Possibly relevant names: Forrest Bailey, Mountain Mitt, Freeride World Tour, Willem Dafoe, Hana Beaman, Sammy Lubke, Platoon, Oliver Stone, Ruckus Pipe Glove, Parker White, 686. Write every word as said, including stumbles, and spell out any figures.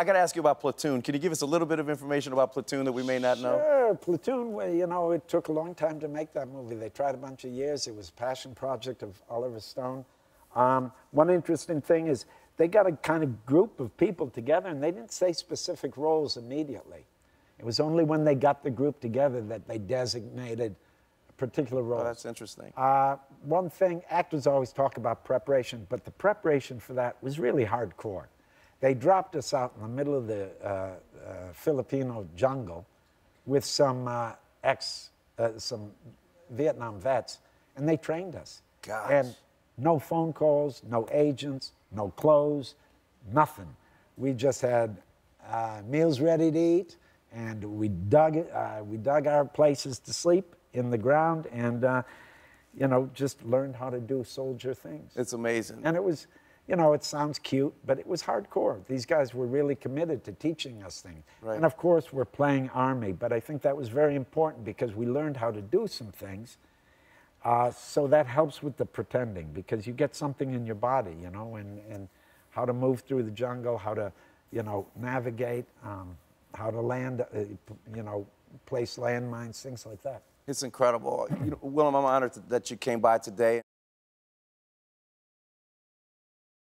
I got to ask you about Platoon. Can you give us a little bit of information about Platoon that we may not know? Sure. Platoon, well, you know, it took a long time to make that movie. They tried a bunch of years. It was a passion project of Oliver Stone. Um, one interesting thing is they got a kind of group of people together, and they didn't say specific roles immediately. It was only when they got the group together that they designated particular roles. Oh, that's interesting. Uh, one thing, actors always talk about preparation, but the preparation for that was really hardcore. They dropped us out in the middle of the uh, uh, Filipino jungle with some uh, ex, uh, some Vietnam vets, and they trained us. Gosh. And no phone calls, no agents, no clothes, nothing. We just had uh, meals ready to eat, and we dug it, uh, we dug our places to sleep in the ground, and uh, you know, just learned how to do soldier things. It's amazing. And it was, you know, it sounds cute, but it was hardcore. These guys were really committed to teaching us things. Right. And of course, we're playing Army, but I think that was very important because we learned how to do some things. Uh, so that helps with the pretending, because you get something in your body, you know, and, and how to move through the jungle, how to, you know, navigate, um, how to land, uh, you know, place landmines, things like that. It's incredible. You know, Willem, I'm honored that you came by today.